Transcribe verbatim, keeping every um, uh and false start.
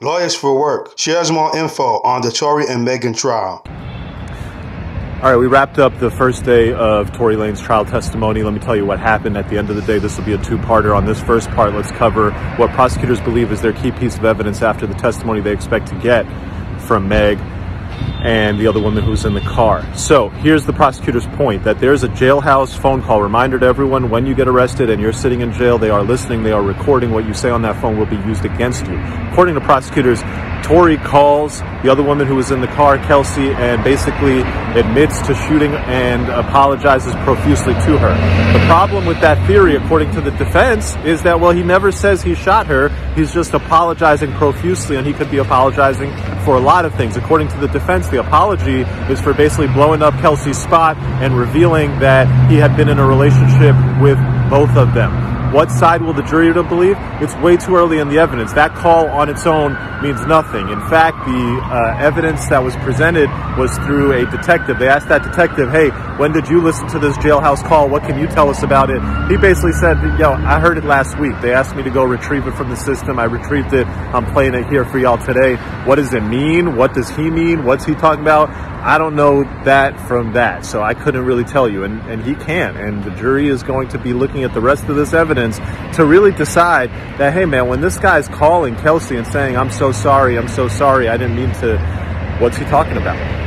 Lawyers for Work shares more info on the Tory and Megan trial. All right, we wrapped up the first day of Tory Lanez's trial testimony. Let me tell you what happened. At the end of the day, this will be a two-parter. On this first part, let's cover what prosecutors believe is their key piece of evidence after the testimony they expect to get from Meg and the other woman who's in the car. So here's the prosecutor's point, that there's a jailhouse phone call. Reminder to everyone, when you get arrested and you're sitting in jail, they are listening, they are recording. What you say on that phone will be used against you. According to prosecutors, Tory calls the other woman who was in the car, Kelsey, and basically admits to shooting and apologizes profusely to her. The problem with that theory, according to the defense, is that, well, he never says he shot her. He's just apologizing profusely, and he could be apologizing for a lot of things. According to the defense, the apology is for basically blowing up Kelsey's spot and revealing that he had been in a relationship with both of them. What side will the jury believe? It's way too early in the evidence. That call on its own means nothing. In fact, the uh, evidence that was presented was through a detective. They asked that detective, hey, when did you listen to this jailhouse call? What can you tell us about it? He basically said, yo, I heard it last week. They asked me to go retrieve it from the system. I retrieved it. I'm playing it here for y'all today. What does it mean? What does he mean? What's he talking about? I don't know that from that, so I couldn't really tell you, and, and he can, and the jury is going to be looking at the rest of this evidence to really decide that, hey man, when this guy's calling Kelsey and saying, I'm so sorry, I'm so sorry, I didn't mean to, what's he talking about?